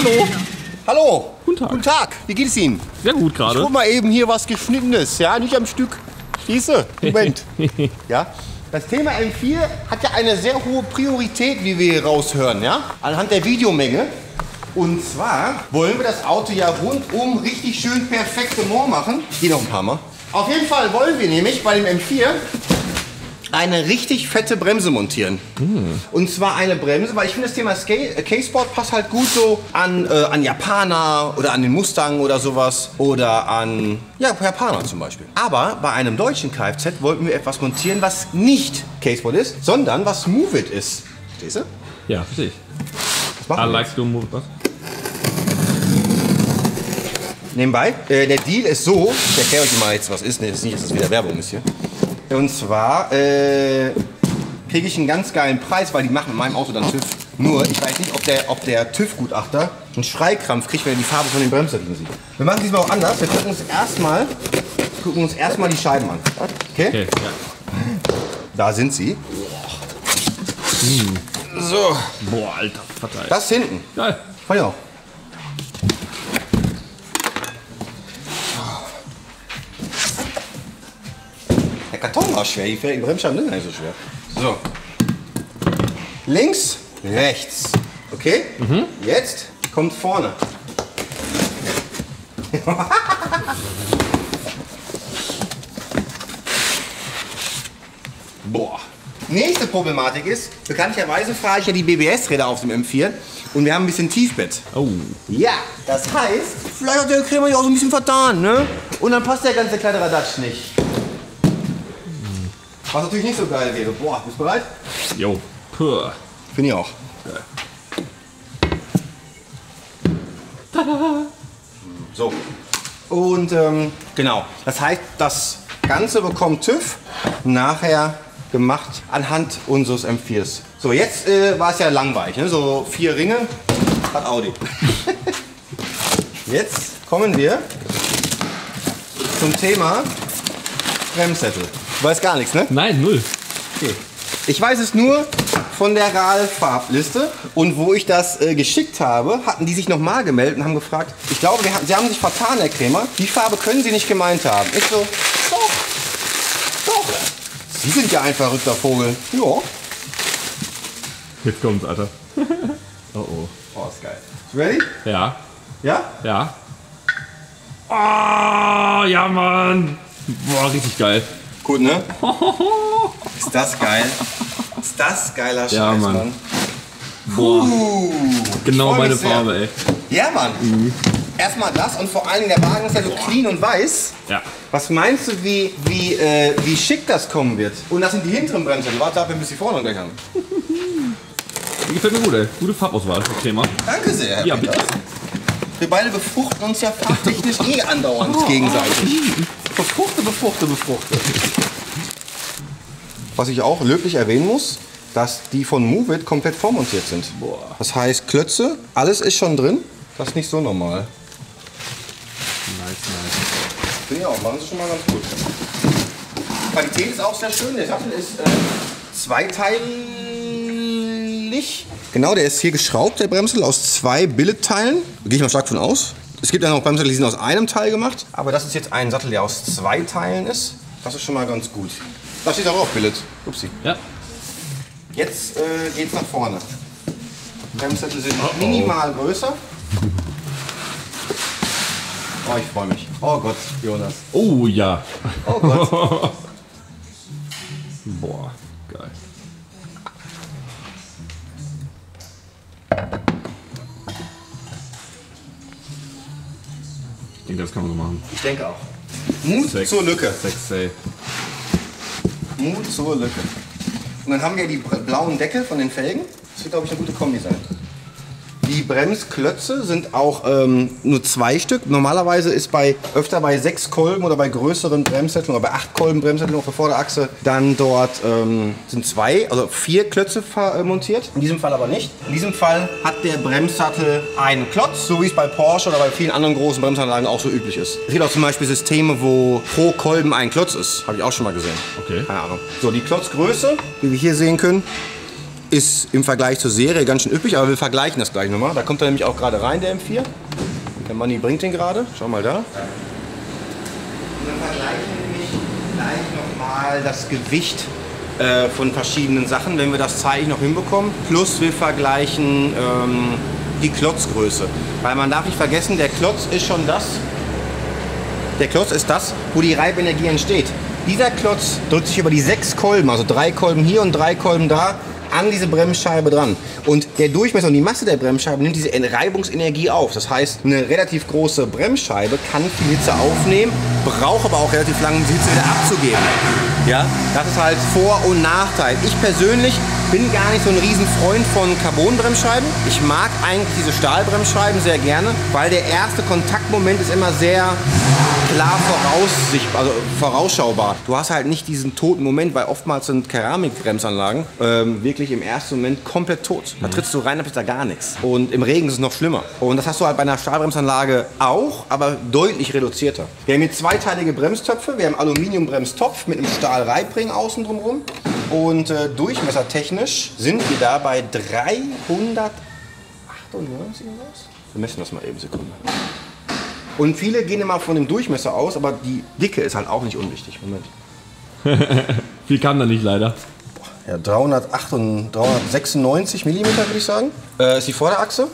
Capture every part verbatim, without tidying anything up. Hallo. Hallo. Guten Tag. Guten Tag. Wie geht es Ihnen? Sehr gut gerade. Ich hol mal eben hier was Geschnittenes. Ja, nicht am Stück. Siehste? Moment. Ja. Das Thema M vier hat ja eine sehr hohe Priorität, wie wir hier raushören, ja? Anhand der Videomenge. Und zwar wollen wir das Auto ja rundum richtig schön perfekte Moor machen. Hier noch ein paar Mal. Auf jeden Fall wollen wir nämlich bei dem M vier eine richtig fette Bremse montieren. Mm. Und zwar eine Bremse, weil ich finde das Thema K-Sport passt halt gut so an, äh, an Japaner oder an den Mustang oder sowas. Oder an ja, Japaner zum Beispiel. Aber bei einem deutschen Kfz wollten wir etwas montieren, was nicht K-Sport ist, sondern was Movit ist. Verstehst du? Ja, verstehe ich. Was machen I like to move it. Nebenbei, äh, der Deal ist so, ich erkläre euch mal jetzt was ist, ne, das ist nicht, dass das wieder Werbung ist hier. Und zwar äh, kriege ich einen ganz geilen Preis, weil die machen in meinem Auto dann TÜV. Nur, ich weiß nicht, ob der, ob der TÜV-Gutachter einen Schreikrampf kriegt, wenn er die Farbe von den Bremssätzen sieht. Wir machen diesmal auch anders. Wir gucken uns erstmal gucken uns erstmal die Scheiben an. Okay? Okay, ja. Da sind sie. Boah. So. Boah, Alter, verteilt. Das hinten. Geil. Feuer. Der Karton war schwer, die Bremsscheiben sind nicht so schwer. So. Links, rechts. Okay? Mhm. Jetzt kommt vorne. Boah. Nächste Problematik ist, bekanntlicherweise fahre ich ja die B B S-Räder auf dem M vier und wir haben ein bisschen Tiefbett. Oh. Ja, das heißt, vielleicht hat der Krämer ja auch so ein bisschen vertan, ne? Und dann passt der ganze kleine Radatsch nicht. Was natürlich nicht so geil wäre. Boah, bist du bereit? Jo. Bin ich auch. Geil. Tada. So. Und ähm, genau. Das heißt, das Ganze bekommt TÜV nachher gemacht anhand unseres M viers. So, jetzt äh, war es ja langweilig. Ne? So vier Ringe hat Audi. Jetzt kommen wir zum Thema Bremssättel. Du weißt gar nichts, ne? Nein, null. Okay. Ich weiß es nur von der RAL-Farbliste. Und wo ich das äh, geschickt habe, hatten die sich nochmal gemeldet und haben gefragt, ich glaube, wir, sie haben sich vertan, Herr Krämer. Die Farbe können sie nicht gemeint haben. Ich so, doch, doch. Sie sind ja ein verrückter Vogel. Ja. Jetzt kommt's, Alter. Oh, oh. Oh, ist geil. Ready? Ja. Ja? Ja. Oh, ja, Mann. Boah, richtig geil. Gut, ne? Ist das geil? Ist das geiler Scheiß, ja, Mann. Mann. Boah. Uh, genau meine Farbe, ey. Ja, Mann. Mhm. Erstmal das und vor allem der Wagen ist ja so clean und weiß. Ja. Was meinst du, wie, wie, äh, wie schick das kommen wird? Und das sind die hinteren Bremsen. Warte ab, wir müssen die vorne gleich haben. Die gefällt mir gut, ey. Gute Farbauswahl, das Thema. Danke sehr, Herr ja, bitte. Wir beide befruchten uns ja farbtechnisch eh andauernd oh, gegenseitig. Befruchte, befruchte, befruchte. Was ich auch löblich erwähnen muss, dass die von Movit komplett vormontiert sind. Boah. Das heißt Klötze, alles ist schon drin. Das ist nicht so normal. Nice, nice. Bin ich auch, machen sie schon mal ganz gut. Die Qualität ist auch sehr schön. Der Sattel ist äh, zweiteilig. Genau, der ist hier geschraubt, der Bremsel, aus zwei Billet-Teilen. Gehe ich mal stark von aus. Es gibt ja noch Bremssättel, die sind aus einem Teil gemacht. Aber das ist jetzt ein Sattel, der aus zwei Teilen ist. Das ist schon mal ganz gut. Da steht auch auf Billet. Upsi. Ja. Jetzt äh, geht's nach vorne. Bremssättel sind oh, minimal oh. größer. Oh, ich freue mich. Oh Gott, Jonas. Oh ja. Oh Gott. Boah, geil. Ich denke, das kann man so machen. Ich denke auch. Mut Sex. zur Lücke. Sex, ey. Mut zur Lücke. Und dann haben wir die blauen Deckel von den Felgen. Das wird, glaube ich, eine gute Kombi sein. Die Bremsklötze sind auch ähm, nur zwei Stück. Normalerweise ist bei öfter bei sechs Kolben oder bei größeren Bremssätteln oder bei acht Kolben Bremssätteln auf der Vorderachse dann dort ähm, sind zwei, also vier Klötze äh, montiert. In diesem Fall aber nicht. In diesem Fall hat der Bremssattel einen Klotz, so wie es bei Porsche oder bei vielen anderen großen Bremsanlagen auch so üblich ist. Es gibt auch zum Beispiel Systeme, wo pro Kolben ein Klotz ist. Habe ich auch schon mal gesehen. Okay. Keine Ahnung. So, die Klotzgröße, wie wir hier sehen können, ist im Vergleich zur Serie ganz schön üppig, aber wir vergleichen das gleich nochmal. Da kommt er nämlich auch gerade rein, der M vier. Der Manni bringt den gerade. Schau mal da. Und dann vergleichen wir nämlich gleich nochmal das Gewicht äh, von verschiedenen Sachen, wenn wir das zeitlich noch hinbekommen. Plus wir vergleichen ähm, die Klotzgröße. Weil man darf nicht vergessen, der Klotz ist schon das. Der Klotz ist das, wo die Reibenergie entsteht. Dieser Klotz drückt sich über die sechs Kolben, also drei Kolben hier und drei Kolben da, an diese Bremsscheibe dran. Und der Durchmesser und die Masse der Bremsscheibe nimmt diese Reibungsenergie auf. Das heißt, eine relativ große Bremsscheibe kann viel Hitze aufnehmen, braucht aber auch relativ lange, um die Hitze wieder abzugeben. Ja? Das ist halt Vor- und Nachteil. Ich persönlich bin gar nicht so ein riesen Freund von Carbonbremsscheiben. Ich mag eigentlich diese Stahlbremsscheiben sehr gerne, weil der erste Kontaktmoment ist immer sehr klar voraussichtbar, also vorausschaubar. Du hast halt nicht diesen toten Moment, weil oftmals sind Keramikbremsanlagen ähm, wirklich im ersten Moment komplett tot. Da trittst du rein, da bist da gar nichts. Und im Regen ist es noch schlimmer. Und das hast du halt bei einer Stahlbremsanlage auch, aber deutlich reduzierter. Wir haben hier zweiteilige Bremstöpfe. Wir haben Aluminiumbremstopf mit einem Stahlreibring außen drumherum. Und äh, durchmessertechnisch sind wir da bei dreihundertachtundneunzig. Wir messen das mal eben, Sekunde. Und viele gehen immer von dem Durchmesser aus, aber die Dicke ist halt auch nicht unwichtig. Moment. Viel kam da nicht leider. Ja, dreihundertsechsundneunzig Millimeter würde ich sagen. Äh, ist die Vorderachse.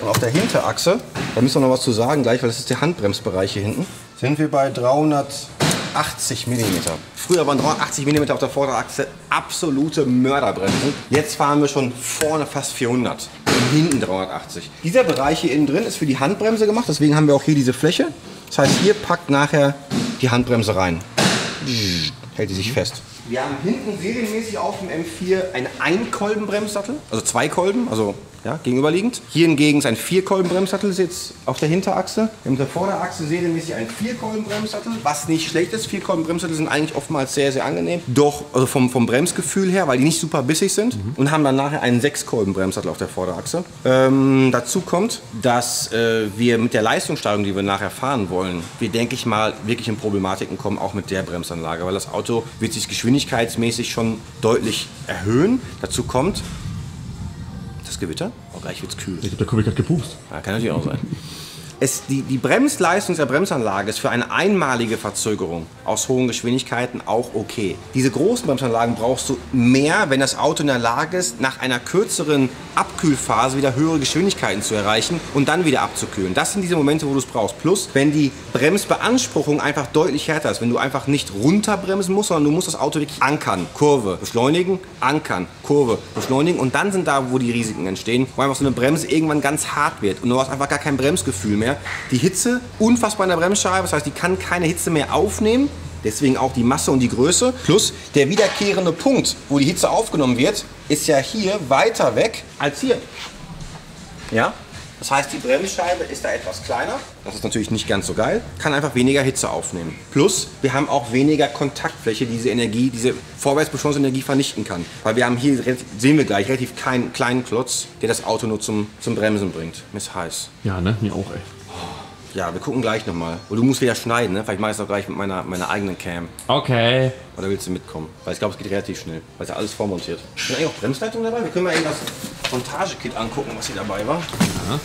Und auf der Hinterachse, da müssen wir noch was zu sagen gleich, weil das ist der Handbremsbereich hier hinten, sind wir bei dreihundertachtzig Millimeter. Früher waren dreihundertachtzig Millimeter auf der Vorderachse absolute Mörderbremsen. Jetzt fahren wir schon vorne fast vierhundert. Hinten dreihundertachtzig. Dieser Bereich hier innen drin ist für die Handbremse gemacht, deswegen haben wir auch hier diese Fläche. Das heißt, hier packt nachher die Handbremse rein. Hält die sich fest. Wir haben hinten serienmäßig auf dem M vier einen Einkolbenbremssattel, also zwei Kolben, also ja, gegenüberliegend. Hier hingegen ist ein Vierkolbenbremssattel, ist jetzt auf der Hinterachse. Auf der Vorderachse serienmäßig ein Vierkolbenbremssattel, was nicht schlecht ist. Vierkolbenbremssattel sind eigentlich oftmals sehr, sehr angenehm. Doch also vom, vom Bremsgefühl her, weil die nicht super bissig sind. Mhm. Und haben dann nachher einen Sechskolbenbremssattel auf der Vorderachse. Ähm, dazu kommt, dass äh, wir mit der Leistungssteigerung, die wir nachher fahren wollen, wir denke ich mal wirklich in Problematiken kommen, auch mit der Bremsanlage. Weil das Auto wird sich geschwindigkeitsmäßig schon deutlich erhöhen. Dazu kommt das Gewitter. Oh, gleich wird's kühl. Ich glaube, der Kubik hat gepupst. Ja, kann natürlich auch sein. Es, die, die Bremsleistung der Bremsanlage ist für eine einmalige Verzögerung aus hohen Geschwindigkeiten auch okay. Diese großen Bremsanlagen brauchst du mehr, wenn das Auto in der Lage ist, nach einer kürzeren Abkühlphase wieder höhere Geschwindigkeiten zu erreichen und dann wieder abzukühlen. Das sind diese Momente, wo du es brauchst. Plus, wenn die Bremsbeanspruchung einfach deutlich härter ist, wenn du einfach nicht runterbremsen musst, sondern du musst das Auto wirklich ankern, Kurve, beschleunigen, ankern, Kurve, beschleunigen und dann sind da, wo die Risiken entstehen, wo einfach so eine Bremse irgendwann ganz hart wird und du hast einfach gar kein Bremsgefühl mehr. Die Hitze, unfassbar in der Bremsscheibe, das heißt, die kann keine Hitze mehr aufnehmen, deswegen auch die Masse und die Größe. Plus der wiederkehrende Punkt, wo die Hitze aufgenommen wird, ist ja hier weiter weg als hier. Ja? Das heißt, die Bremsscheibe ist da etwas kleiner. Das ist natürlich nicht ganz so geil. Kann einfach weniger Hitze aufnehmen. Plus, wir haben auch weniger Kontaktfläche, die diese Energie, diese Vorwärtsbeschleunigungsenergie vernichten kann. Weil wir haben hier, sehen wir gleich, relativ keinen kleinen Klotz, der das Auto nur zum, zum Bremsen bringt. Mir ist heiß. Ja, ne? Mir auch, ey. Ja, wir gucken gleich nochmal. Und du musst wieder schneiden, ne? Vielleicht mache ich es auch gleich mit meiner, meiner eigenen Cam. Okay. Oder willst du mitkommen? Weil ich glaube, es geht relativ schnell. Weil es ja alles vormontiert. Sind eigentlich auch Bremsleitungen dabei? Wir können mal eben das Montage-Kit angucken, was hier dabei war. Ja.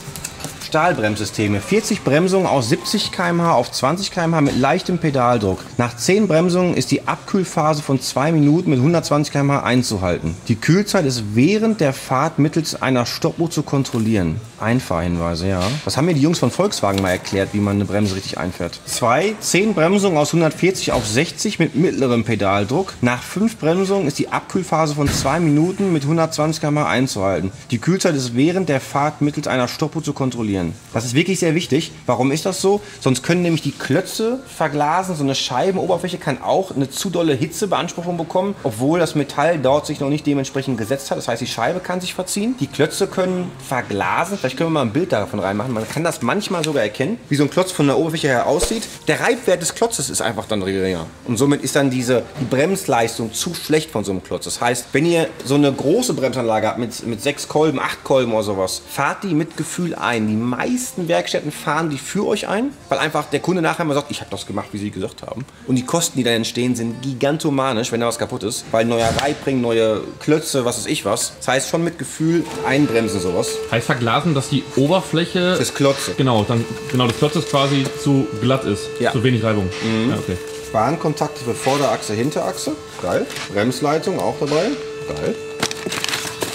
Stahlbremssysteme. vierzig Bremsungen aus siebzig Kilometer pro Stunde auf zwanzig Kilometer pro Stunde mit leichtem Pedaldruck. Nach zehn Bremsungen ist die Abkühlphase von zwei Minuten mit hundertzwanzig Kilometer pro Stunde einzuhalten. Die Kühlzeit ist während der Fahrt mittels einer Stoppuhr zu kontrollieren. Einfahrhinweise, ja. Das haben mir die Jungs von Volkswagen mal erklärt, wie man eine Bremse richtig einfährt. zwei. zehn Bremsungen aus hundertvierzig auf sechzig mit mittlerem Pedaldruck. Nach fünf Bremsungen ist die Abkühlphase von zwei Minuten mit hundertzwanzig Kilometer pro Stunde einzuhalten. Die Kühlzeit ist während der Fahrt mittels einer Stoppuhr zu kontrollieren. Das ist wirklich sehr wichtig. Warum ist das so? Sonst können nämlich die Klötze verglasen. So eine Scheibenoberfläche kann auch eine zu dolle Hitzebeanspruchung bekommen, obwohl das Metall dort sich noch nicht dementsprechend gesetzt hat. Das heißt, die Scheibe kann sich verziehen. Die Klötze können verglasen. Vielleicht können wir mal ein Bild davon reinmachen. Man kann das manchmal sogar erkennen, wie so ein Klotz von der Oberfläche her aussieht. Der Reibwert des Klotzes ist einfach dann geringer. Und somit ist dann diese die Bremsleistung zu schlecht von so einem Klotz. Das heißt, wenn ihr so eine große Bremsanlage habt mit, mit sechs Kolben, acht Kolben oder sowas, fahrt die mit Gefühl ein. Die meisten Werkstätten fahren die für euch ein, weil einfach der Kunde nachher mal sagt, ich habe das gemacht, wie sie gesagt haben. Und die Kosten, die dann entstehen, sind gigantomanisch, wenn da was kaputt ist, weil neuer Reibring, neue Klötze, was weiß ich was. Das heißt schon mit Gefühl einbremsen sowas. Heißt verglasen, dass die Oberfläche das Klotze. Genau, dann genau das Klotze quasi zu glatt ist, ja. Zu wenig Reibung. Mhm. Ja, okay. Bahnkontakte für Vorderachse, Hinterachse, geil. Bremsleitung auch dabei, geil.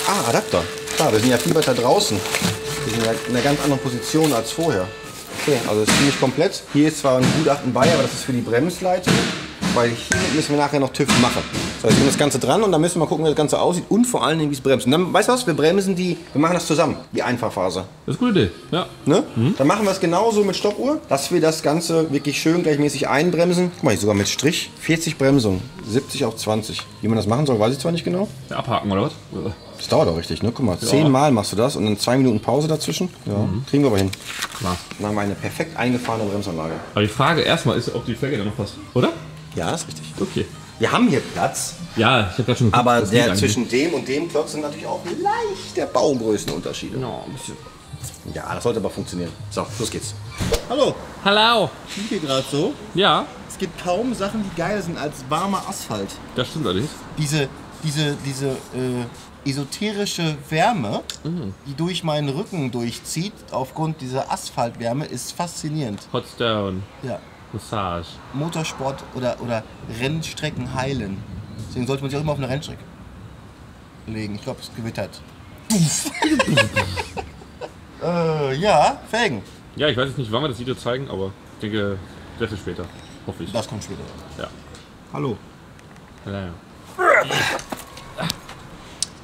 Ah, Adapter. Klar, wir sind ja viel weiter draußen. Wir sind ja in einer ganz anderen Position als vorher. Okay, also das ist ziemlich komplett. Hier ist zwar ein Gutachten bei, aber das ist für die Bremsleitung, weil hier müssen wir nachher noch TÜV machen. So, jetzt kommt das Ganze dran und dann müssen wir mal gucken, wie das Ganze aussieht und vor allen Dingen, wie es bremst. Und dann, weißt du was, wir bremsen die, wir machen das zusammen, die Einfahrphase. Das ist eine gute Idee, ja. Ne? Mhm. Dann machen wir es genauso mit Stoppuhr, dass wir das Ganze wirklich schön gleichmäßig einbremsen. Guck mal, hier sogar mit Strich, vierzig Bremsungen, siebzig auf zwanzig. Wie man das machen soll, weiß ich zwar nicht genau. Ja, abhaken oder was? Das dauert auch richtig, ne? Guck mal, zehnmal machst du das und dann zwei Minuten Pause dazwischen. Ja, mhm. Kriegen wir aber hin. Klar. Dann haben wir eine perfekt eingefahrene Bremsanlage. Aber die Frage erstmal ist, ob die Felge da noch passt, oder? Ja, ist richtig. Okay. Wir haben hier Platz. Ja, ich habe gerade schon geguckt, aber der zwischen dem und dem Klotz sind natürlich auch leichte Baumgrößenunterschiede. Ja, ein bisschen. Ja, das sollte aber funktionieren. So, los geht's. Hallo. Hallo. Klingt hier gerade so? Ja. Es gibt kaum Sachen, die geiler sind als warmer Asphalt. Das stimmt allerdings. Diese, diese, diese äh, esoterische Wärme, mhm. die durch meinen Rücken durchzieht, aufgrund dieser Asphaltwärme, ist faszinierend. Hot Stone. Ja. Massage. Motorsport oder, oder Rennstrecken heilen. Deswegen sollte man sich auch immer auf eine Rennstrecke legen. Ich glaube, es gewittert. äh, ja, Felgen. Ja, ich weiß jetzt nicht, wann wir das Video zeigen, aber ich denke, das ist später. Hoffe ich. Das kommt später. Ja. Hallo. Hallo.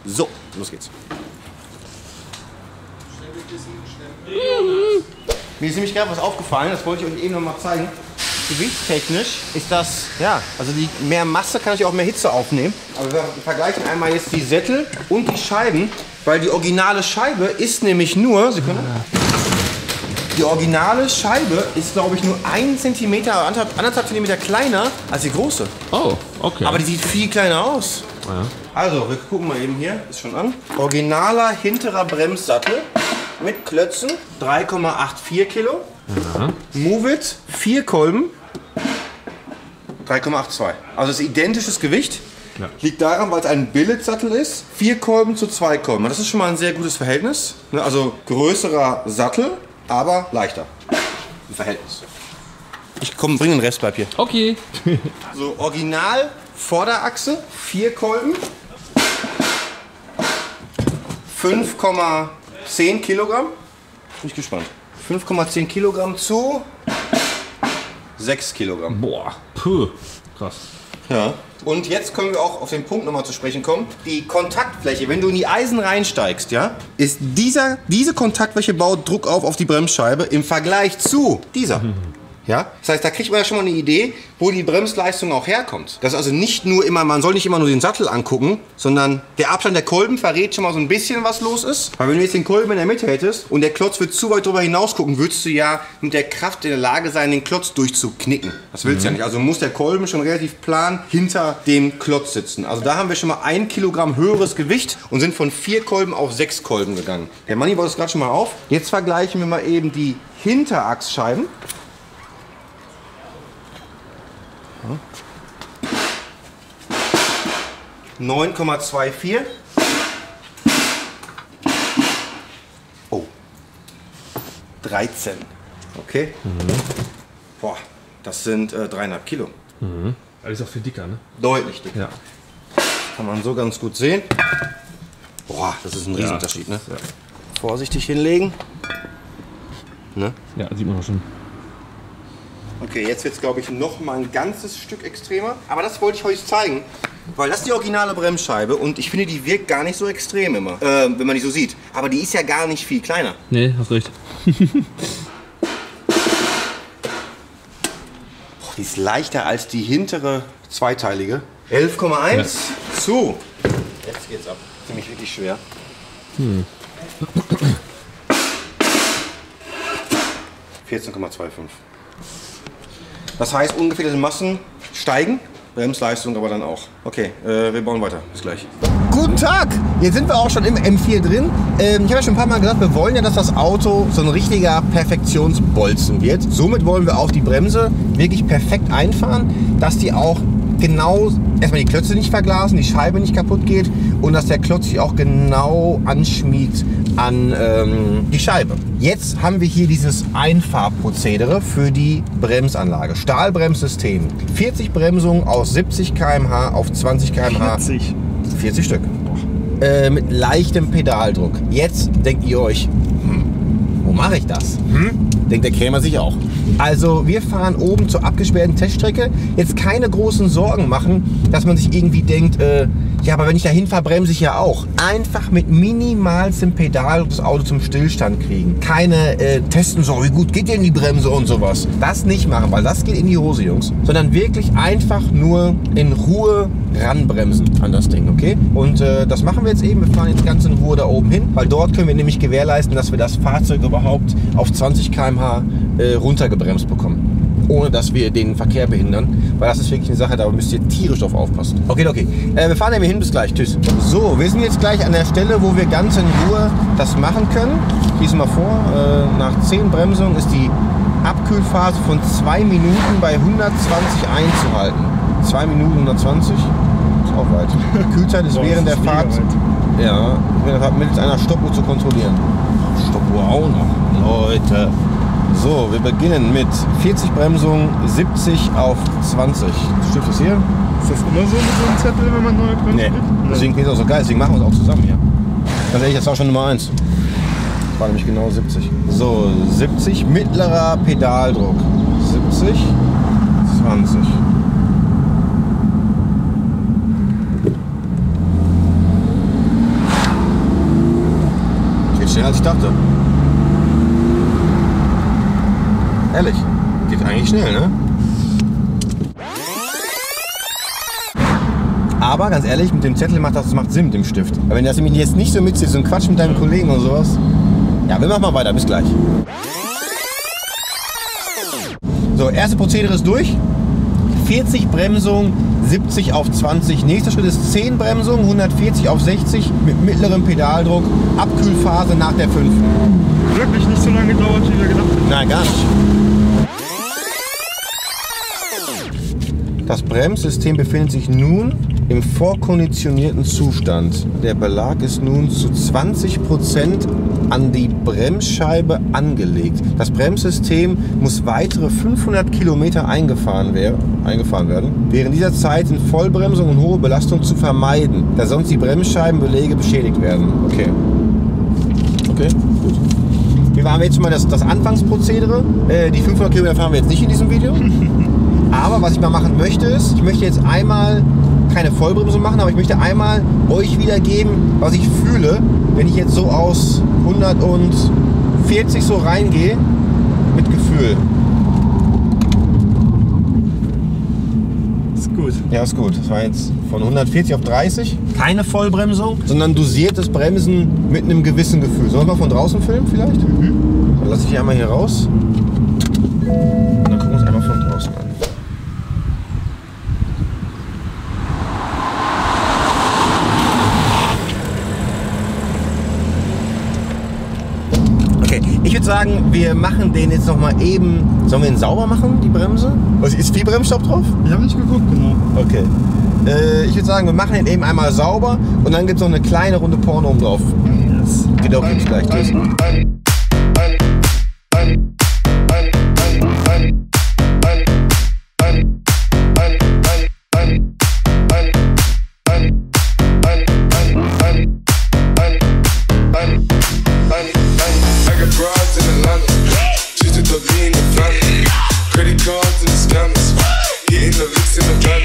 So, los geht's. Schnell gekissen, schnell. Mir ist nämlich gerade was aufgefallen, das wollte ich euch eben noch mal zeigen. Gewichtstechnisch ist das, ja, also die mehr Masse kann ich auch mehr Hitze aufnehmen. Aber wir vergleichen einmal jetzt die Sättel und die Scheiben, weil die originale Scheibe ist nämlich nur, Sekunde, die originale Scheibe ist, glaube ich, nur ein Zentimeter, anderthalb Zentimeter kleiner als die große. Oh, okay. Aber die sieht viel kleiner aus. Ja. Also, wir gucken mal eben hier, ist schon an. Originaler hinterer Bremssattel mit Klötzen, drei Komma acht vier Kilo. Ja. Movit, vier Kolben, drei Komma acht zwei. Also das ist identisches Gewicht, ja. Liegt daran, weil es ein Billetsattel ist, vier Kolben zu zwei Kolben. Das ist schon mal ein sehr gutes Verhältnis. Also größerer Sattel, aber leichter im Verhältnis. Ich komm, bring den Restpapier. Okay. Also original Vorderachse, vier Kolben, fünf Komma zehn Kilogramm. Bin ich gespannt. fünf Komma zehn Kilogramm zu sechs Kilogramm. Boah, puh, krass. Ja. Und jetzt können wir auch auf den Punkt nochmal zu sprechen kommen. Die Kontaktfläche, wenn du in die Eisen reinsteigst, ja, ist dieser, diese Kontaktfläche baut Druck auf auf die Bremsscheibe im Vergleich zu dieser. Mhm. Ja? Das heißt, da kriegt man ja schon mal eine Idee, wo die Bremsleistung auch herkommt. Das ist also nicht nur immer, man soll nicht immer nur den Sattel angucken, sondern der Abstand der Kolben verrät schon mal so ein bisschen, was los ist. Weil wenn du jetzt den Kolben in der Mitte hättest und der Klotz wird zu weit drüber hinaus gucken, würdest du ja mit der Kraft in der Lage sein, den Klotz durchzuknicken. Das willst du mhm. ja nicht. Also muss der Kolben schon relativ plan hinter dem Klotz sitzen. Also da haben wir schon mal ein Kilogramm höheres Gewicht und sind von vier Kolben auf sechs Kolben gegangen. Der Manni baut das gerade schon mal auf. Jetzt vergleichen wir mal eben die Hinterachsscheiben. neun Komma zwei vier. Oh. dreizehn. Okay. Mhm. Boah, das sind äh, dreieinhalb Kilo. Mhm. Aber ist auch viel dicker, ne? Deutlich dicker. Ja. Kann man so ganz gut sehen. Boah, das ist ein Riesenunterschied, ne? Ja. Vorsichtig hinlegen. Ne? Ja, sieht man auch schon. Okay, jetzt wird es, glaube ich, noch mal ein ganzes Stück extremer. Aber das wollte ich euch zeigen, weil das ist die originale Bremsscheibe und ich finde, die wirkt gar nicht so extrem immer, äh, wenn man die so sieht. Aber die ist ja gar nicht viel kleiner. Nee, hast recht. Boah, die ist leichter als die hintere zweiteilige. elf Komma eins ja. zu. Jetzt geht's ab. Ziemlich wirklich schwer. Hm. vierzehn Komma zwei fünf. Das heißt, ungefähr die Massen steigen Bremsleistung aber dann auch. Okay, äh, wir bauen weiter. Bis gleich. Guten Tag! Jetzt sind wir auch schon im M vier drin. Ähm, ich habe ja schon ein paar Mal gesagt, wir wollen ja, dass das Auto so ein richtiger Perfektionsbolzen wird. Somit wollen wir auch die Bremse wirklich perfekt einfahren, dass die auch genau, erstmal die Klötze nicht verglasen, die Scheibe nicht kaputt geht und dass der Klotz sich auch genau anschmiegt an ähm, die Scheibe. Jetzt haben wir hier dieses Einfahrprozedere für die Bremsanlage. Stahlbremssystem. vierzig Bremsungen aus siebzig Kilometer pro Stunde auf zwanzig Kilometer pro Stunde. vierzig Stück. Äh, mit leichtem Pedaldruck. Jetzt denkt ihr euch, hm, wo mache ich das? Hm? Denkt der Krämer sich auch. Also wir fahren oben zur abgesperrten Teststrecke. Jetzt keine großen Sorgen machen, dass man sich irgendwie denkt, äh, ja, aber wenn ich dahin fahre, bremse ich ja auch. Einfach mit minimalstem Pedal das Auto zum Stillstand kriegen. Keine äh, testen, so wie gut geht denn die Bremse und sowas. Das nicht machen, weil das geht in die Hose, Jungs. Sondern wirklich einfach nur in Ruhe ranbremsen an das Ding, okay? Und äh, das machen wir jetzt eben. Wir fahren jetzt ganz in Ruhe da oben hin, weil dort können wir nämlich gewährleisten, dass wir das Fahrzeug überhaupt auf zwanzig Kilometer pro Stunde äh, runtergebremst bekommen, ohne dass wir den Verkehr behindern, weil das ist wirklich eine Sache, da müsst ihr tierisch drauf aufpassen. Okay, okay. Äh, wir fahren nämlich hin, bis gleich. Tschüss. So, wir sind jetzt gleich an der Stelle, wo wir ganz in Ruhe das machen können. Ich lese mal vor, äh, nach zehn Bremsungen ist die Abkühlphase von zwei Minuten bei hundertzwanzig einzuhalten. zwei Minuten hundertzwanzig, ist auch weit. Kühlzeit ist während der Fahrt, ja, während der Fahrt mittels einer Stoppuhr zu kontrollieren. Stoppuhr auch noch, Leute. So, wir beginnen mit vierzig Bremsungen, siebzig auf zwanzig. Stimmt das hier? Ist das immer so mit so einem Zettel, wenn man neue Bremsen nee. kriegt? Deswegen klingt es auch so geil, deswegen machen wir es auch zusammen hier. Ganz ehrlich, das war schon Nummer eins. Das war nämlich genau siebzig. So, siebzig, mittlerer Pedaldruck. siebzig, zwanzig. Geht schneller als ich dachte. Ehrlich, geht eigentlich schnell, ne? Aber ganz ehrlich, mit dem Zettel macht das, das macht Sinn mit dem Stift. Aber wenn das nämlich jetzt nicht so mitzieht, so ein Quatsch mit deinem Kollegen oder sowas. Ja, wir machen mal weiter, bis gleich. So, erste Prozedere ist durch. vierzig Bremsungen, siebzig auf zwanzig. Nächster Schritt ist zehn Bremsungen, hundertvierzig auf sechzig mit mittlerem Pedaldruck. Abkühlphase nach der fünf. Wirklich nicht so lange gedauert, wie wir gedacht haben. Nein, gar nicht. Das Bremssystem befindet sich nun im vorkonditionierten Zustand. Der Belag ist nun zu zwanzig Prozent an die Bremsscheibe angelegt. Das Bremssystem muss weitere fünfhundert Kilometer eingefahren werden, während dieser Zeit sind Vollbremsung und hohe Belastung zu vermeiden, da sonst die Bremsscheibenbeläge beschädigt werden. Okay. Okay, gut. Wir haben jetzt mal das, das Anfangsprozedere. Äh, die fünfhundert Kilometer fahren wir jetzt nicht in diesem Video. Aber was ich mal machen möchte ist, ich möchte jetzt einmal keine Vollbremsung machen, aber ich möchte einmal euch wiedergeben, was ich fühle, wenn ich jetzt so aus hundertvierzig so reingehe, mit Gefühl. Ist gut. Ja, ist gut. Das war jetzt von hundertvierzig auf dreißig. Keine Vollbremsung, sondern dosiertes Bremsen mit einem gewissen Gefühl. Sollen wir von draußen filmen vielleicht? Mhm. Dann lasse ich hier einmal hier raus. Und dann gucken wir uns einmal von draußen an. Ich würde sagen, wir machen den jetzt noch mal eben. Sollen wir ihn sauber machen, die Bremse? Ist viel Bremsstaub drauf? Ich habe nicht geguckt, genau. Okay. Äh, ich würde sagen, wir machen den eben einmal sauber und dann gibt es noch eine kleine Runde Porno oben drauf. Yes. Geht auch jetzt gleich. Tschüss. Credit cards and the scammers, getting the licks in the van.